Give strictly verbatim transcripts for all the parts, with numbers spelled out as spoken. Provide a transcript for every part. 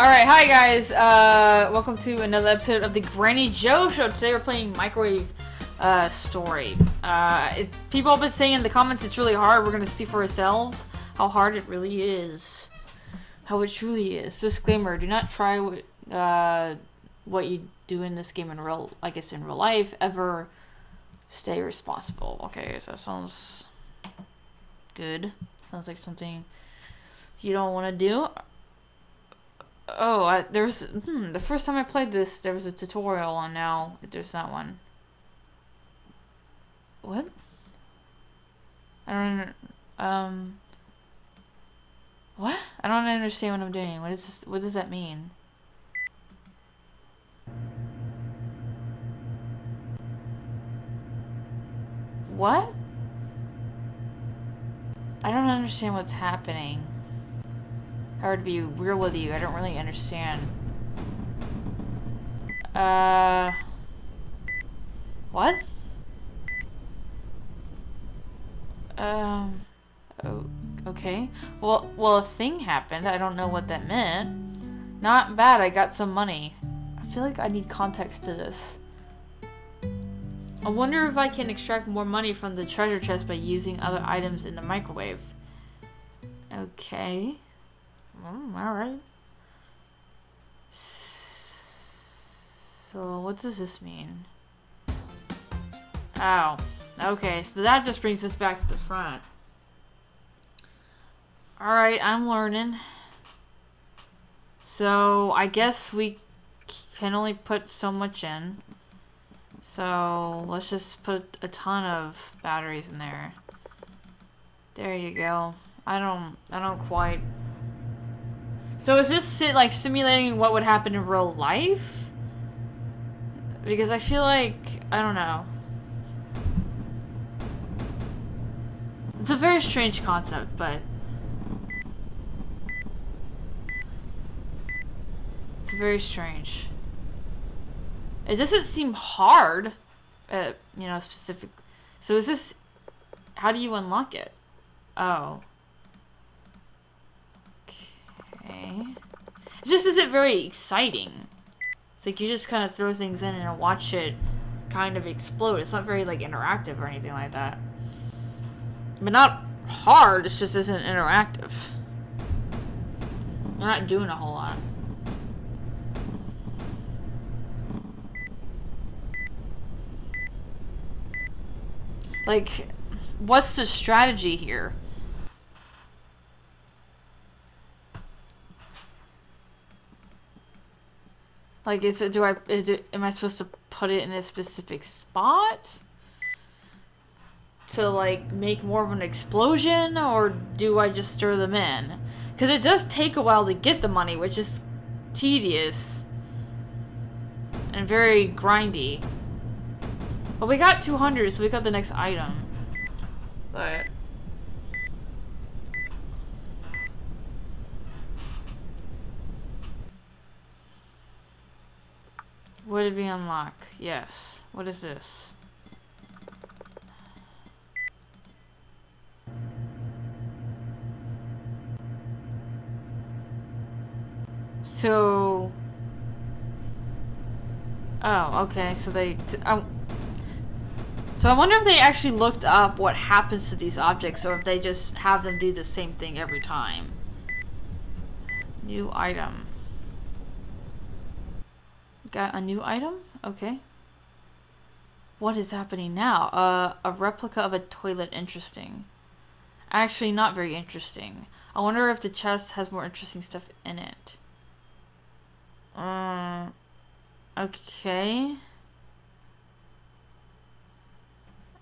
Alright, hi guys, uh, welcome to another episode of the Granny Joe Show. Today we're playing Microwave uh, Story. Uh, it, people have been saying in the comments it's really hard. We're gonna see for ourselves how hard it really is. How it truly is. Disclaimer, do not try what, uh, what you do in this game in real, I guess in real life, ever. Stay responsible. Okay, so that sounds good. Sounds like something you don't want to do. Oh, I, there's... Hmm, the first time I played this, there was a tutorial, and now there's not one. What? I don't... Um... What? I don't understand what I'm doing. What is this? What does that mean? What? I don't understand what's happening. Hard to be real with you. I don't really understand. Uh... What? Um... Oh, okay. Well, well, a thing happened. I don't know what that meant. Not bad. I got some money. I feel like I need context to this. I wonder if I can extract more money from the treasure chest by using other items in the microwave. Okay. Mm, alright. So, what does this mean? Oh. Okay, so that just brings us back to the front. Alright, I'm learning. So, I guess we can only put so much in. So, let's just put a ton of batteries in there. There you go. I don't, I don't quite... So is this, like, simulating what would happen in real life? Because I feel like... I don't know. It's a very strange concept, but... It's very strange. It doesn't seem hard, uh, you know, specific. So is this... How do you unlock it? Oh. Okay. It just isn't very exciting. It's like you just kind of throw things in and watch it kind of explode. It's not very, like, interactive or anything like that. But not hard, it just isn't interactive. You're not doing a whole lot. Like, what's the strategy here? Like, is it, do I, is it, am I supposed to put it in a specific spot? To, like, make more of an explosion? Or do I just stir them in? Because it does take a while to get the money, which is tedious. And very grindy. Well, we got two hundred, so we got the next item. But... What did we unlock? Yes. What is this? So... Oh, okay. So they... I, so I wonder if they actually looked up what happens to these objects, or if they just have them do the same thing every time. New item. Got a new item? Okay. What is happening now? Uh, a replica of a toilet. Interesting. Actually, not very interesting. I wonder if the chest has more interesting stuff in it. Um. Okay.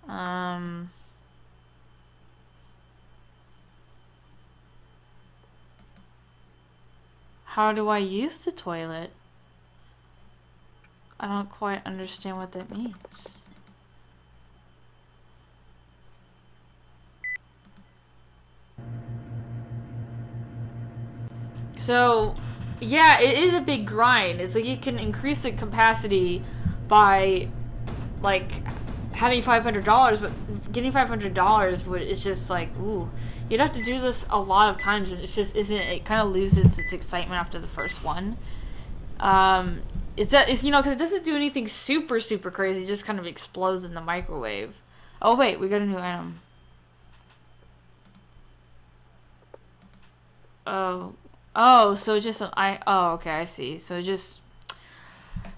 Um. How do I use the toilet? I don't quite understand what that means. So, yeah, it is a big grind. It's like you can increase the capacity by, like, having five hundred dollars, but getting five hundred dollars would, it's just like, ooh, you'd have to do this a lot of times, and it's just isn't, it kind of loses its excitement after the first one. Um, it's, that, it's, you know, because it doesn't do anything super, super crazy, it just kind of explodes in the microwave. Oh, wait, we got a new item. Oh, oh, so just an I, oh, okay, I see. So just,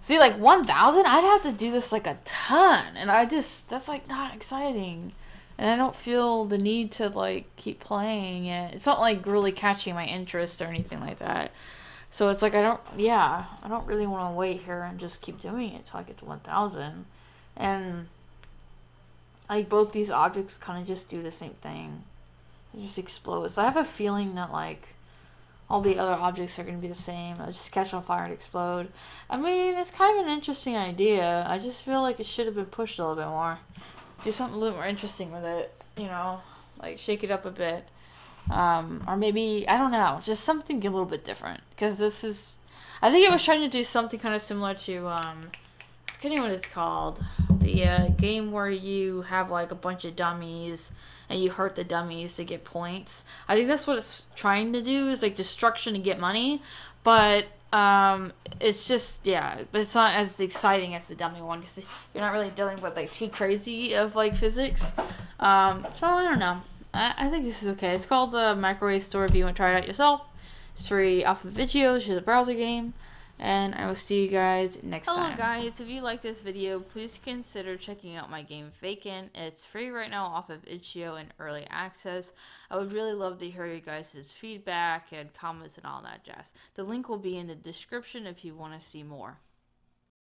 see, like one thousand, I'd have to do this like a ton, and I just, that's like not exciting. And I don't feel the need to like keep playing it. It's not like really catching my interest or anything like that. So it's like, I don't, yeah, I don't really want to wait here and just keep doing it till I get to one thousand. And like both these objects kind of just do the same thing. They just explode. So I have a feeling that like all the other objects are going to be the same. I'll just catch on fire and explode. I mean, it's kind of an interesting idea. I just feel like it should have been pushed a little bit more. Do something a little more interesting with it, you know? Like, shake it up a bit. Um, or maybe, I don't know, just something a little bit different. Because this is... I think it was trying to do something kind of similar to... Um, I forget what it's called. The uh, game where you have, like, a bunch of dummies... and you hurt the dummies to get points. I think that's what it's trying to do, is like destruction to get money. But um, it's just, yeah, but it's not as exciting as the dummy one, because you're not really dealing with like too crazy of like physics. Um, so I don't know. I, I think this is okay. It's called the uh, Microwave Store if you want to try it out yourself. It's free off of Itch dot I O, which is a browser game. And I will see you guys next Hello time. Hello guys, if you like this video, please consider checking out my game Vacant. It's free right now off of itch dot I O and early access. I would really love to hear you guys' feedback and comments and all that jazz. The link will be in the description if you want to see more.